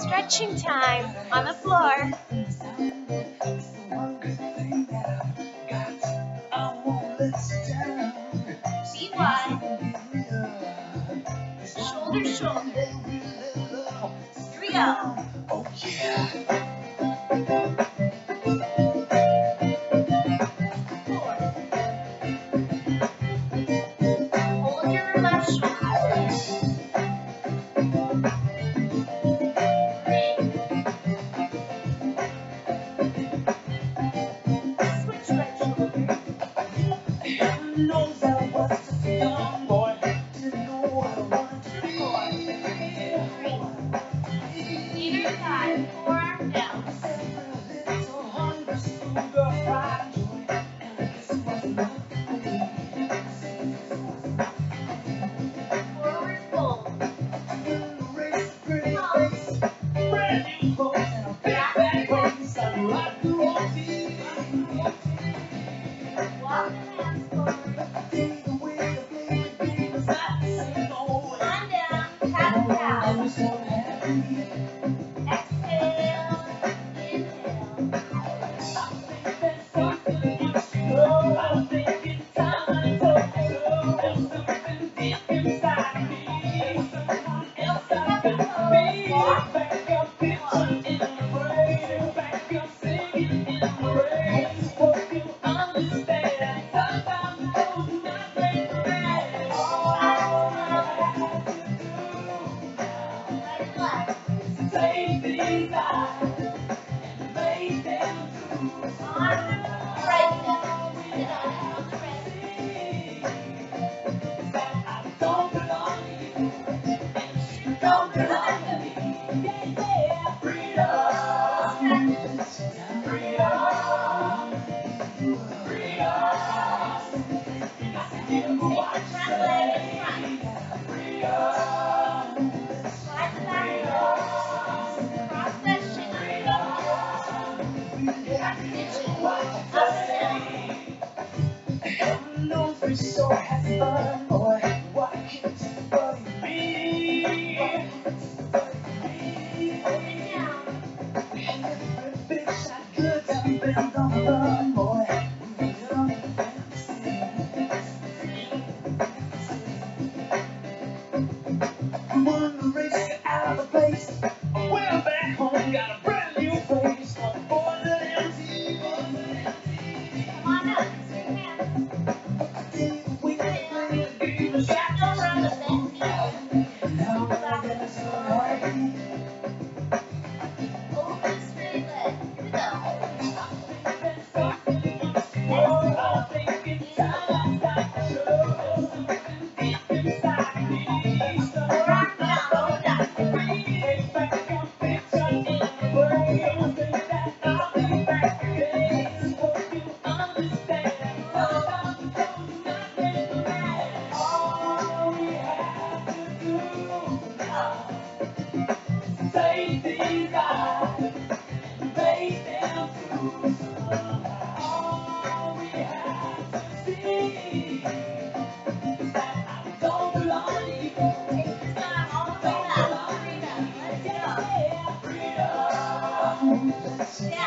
Stretching time on the floor. Be wide. Shoulder, shoulder. Here we go. Oh yeah.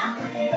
Why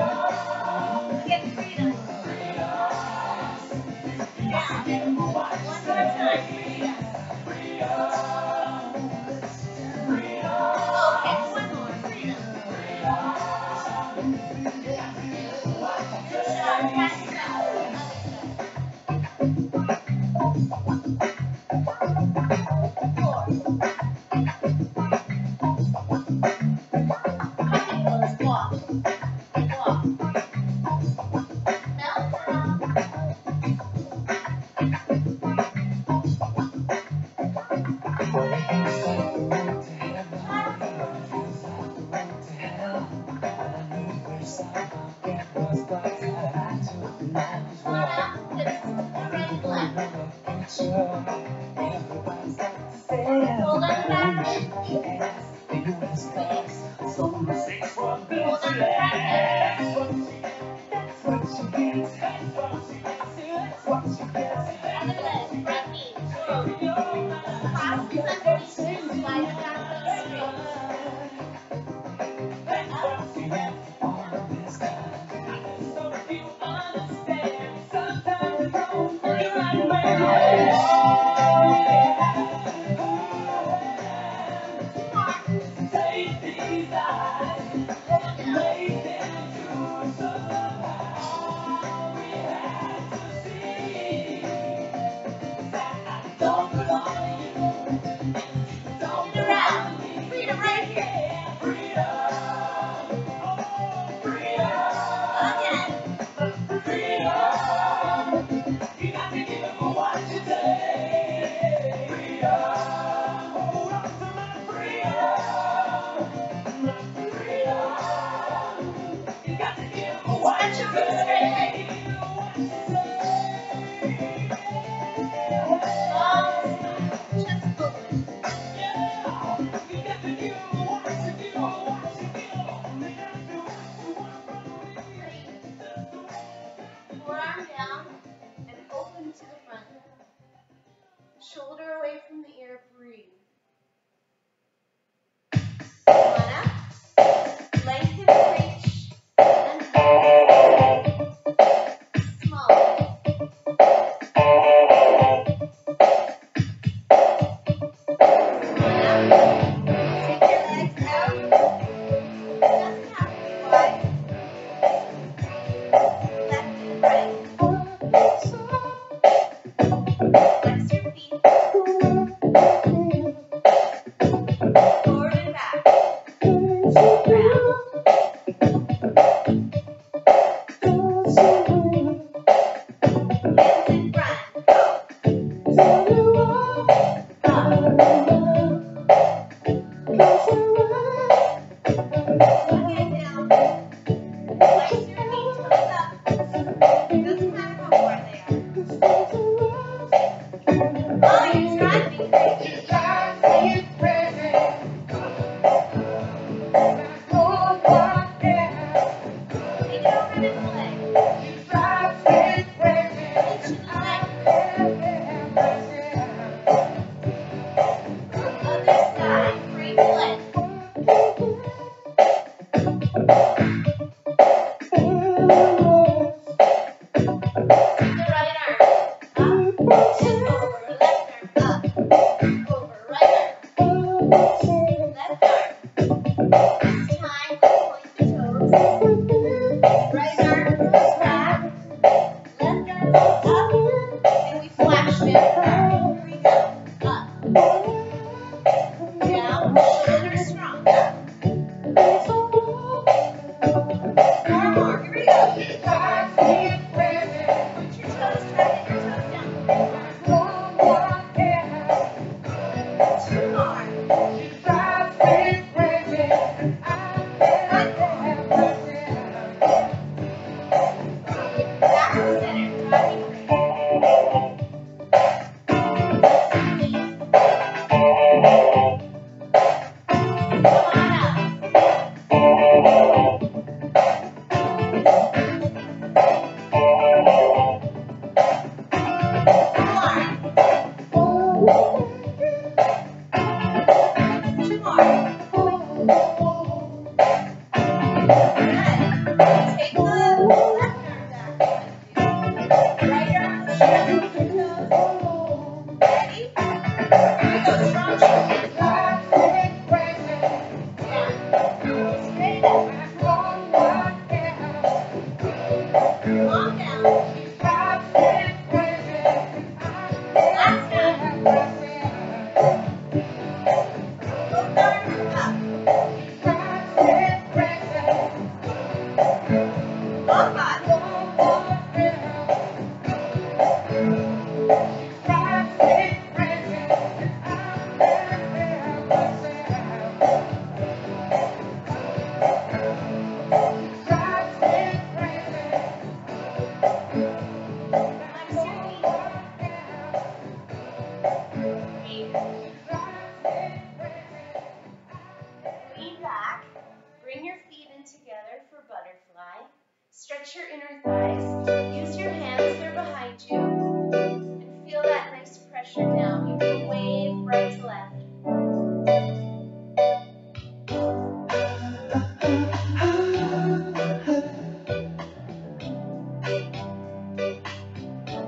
Stretch your inner thighs, use your hands, they're behind you, and feel that nice pressure down. You can wave right to left.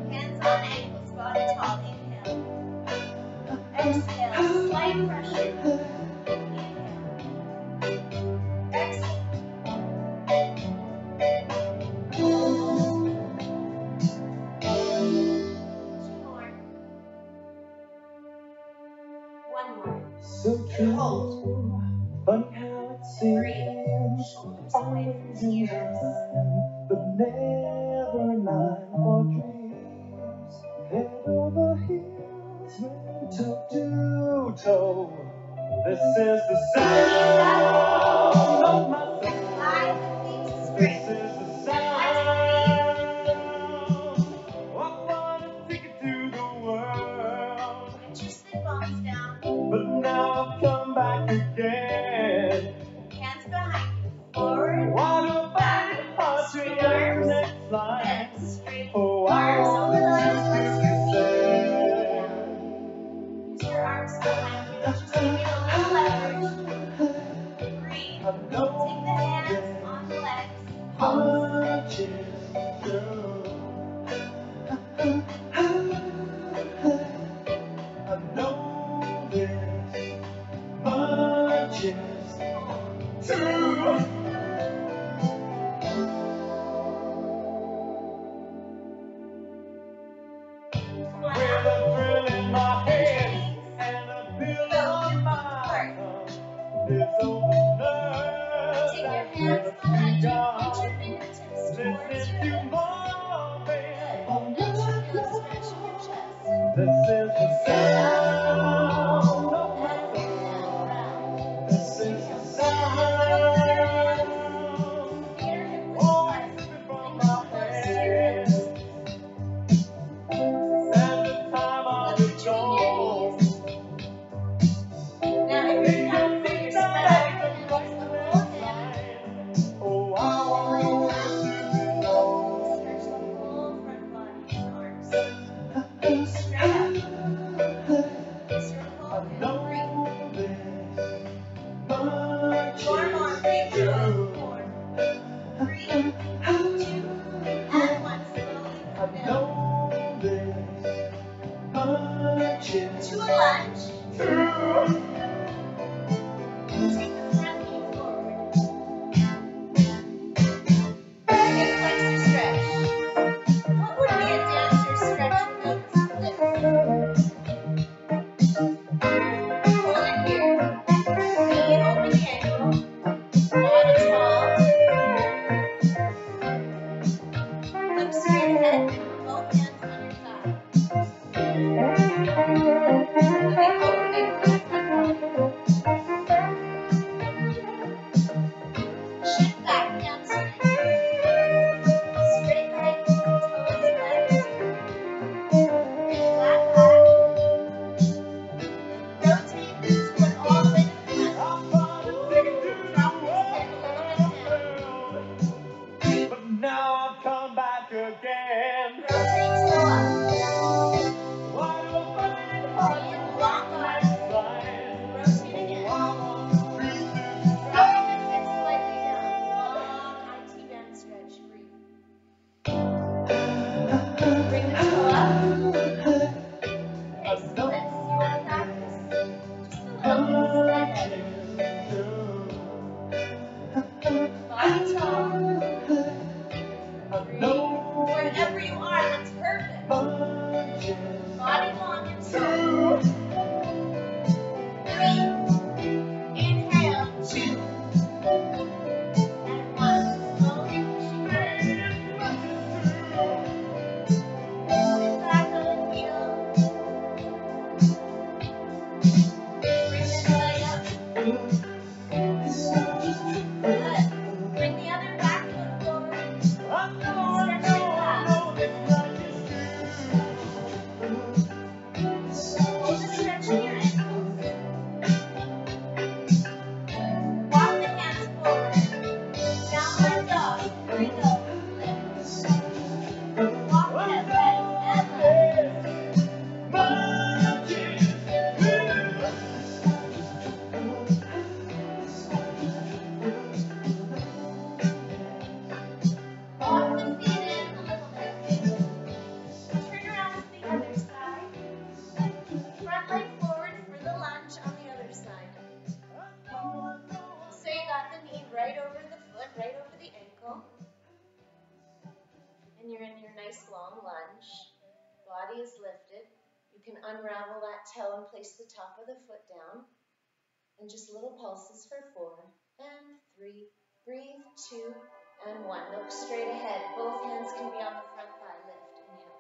Hands on ankles, body tall, inhale. Exhale, slight pressure. I know this. just two. Unravel that toe and place the top of the foot down, and just little pulses for 4 and 3. Breathe, 2 and 1. Look straight ahead. Both hands can be on the front thigh. Lift, inhale.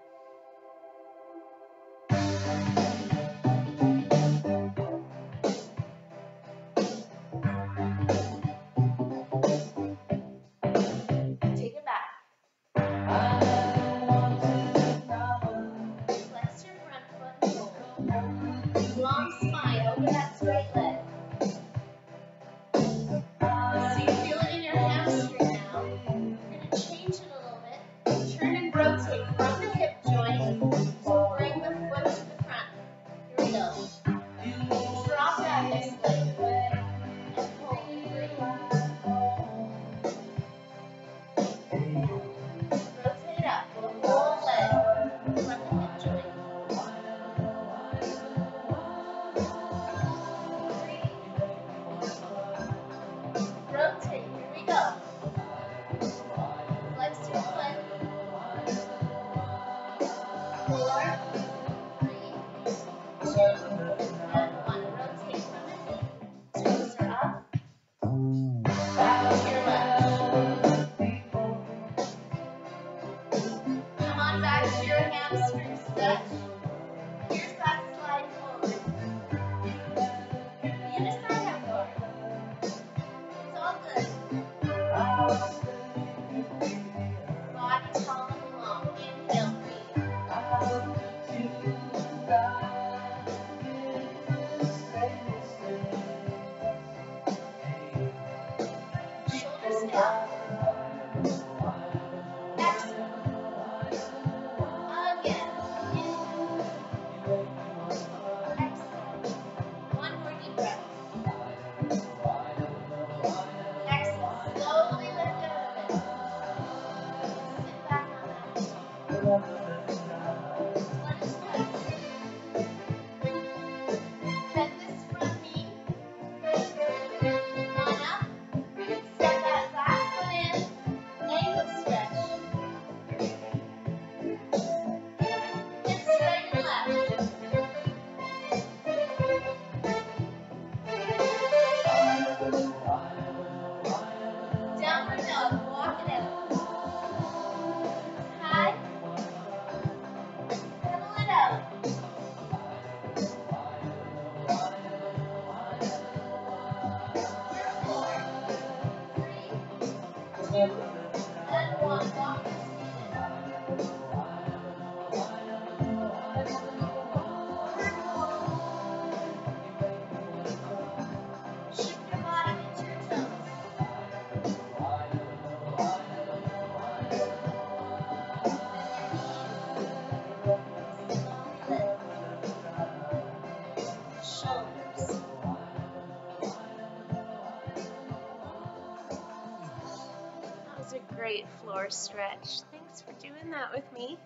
Great floor stretch. Thanks for doing that with me.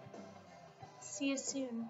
See you soon.